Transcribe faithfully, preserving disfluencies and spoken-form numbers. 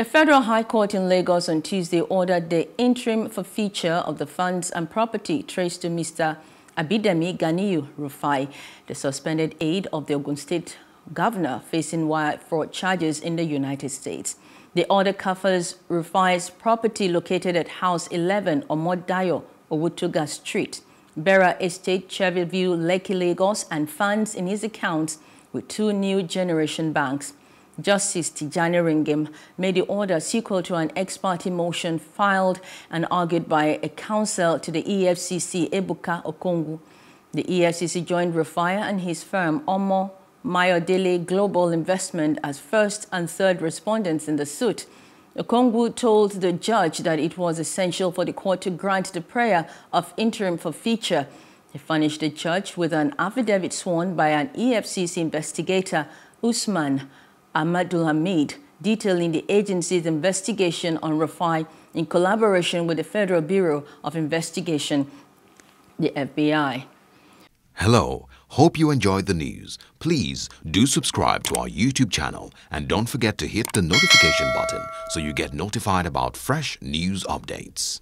A federal high court in Lagos on Tuesday ordered the interim forfeiture of the funds and property traced to Mister Abidemi Ganiyu Rufai, the suspended aide of the Ogun State governor facing wire fraud charges in the United States. The order covers Rufai's property located at House eleven Omodayo Owutuga Street, Bera Estate, Cherry View, Lekki, Lagos, and funds in his accounts with two new generation banks. Justice Tijani Ringim made the order sequel to an ex parte motion filed and argued by a counsel to the E F C C, Ebuka Okongwu. The E F C C joined Rufai and his firm, Omo Mayodele Global Investment, as first and third respondents in the suit. Okongwu told the judge that it was essential for the court to grant the prayer of interim forfeiture. He furnished the judge with an affidavit sworn by an E F C C investigator, Usman Abdulhamid, detailing the agency's investigation on Rufai in collaboration with the Federal Bureau of Investigation, the F B I. Hello, hope you enjoyed the news. Please do subscribe to our YouTube channel and don't forget to hit the notification button so you get notified about fresh news updates.